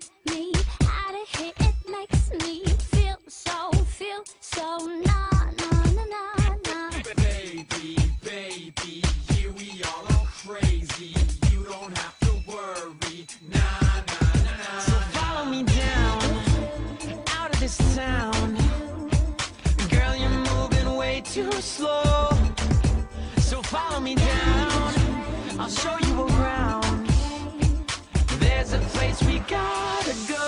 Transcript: take me out of here. It makes me feel so nah. Baby, baby, yeah, we all are crazy. You don't have to worry, nah. So follow me down, out of this town. Girl, you're moving way too slow. So follow me down, I'll show you around. There's a place we gotta go.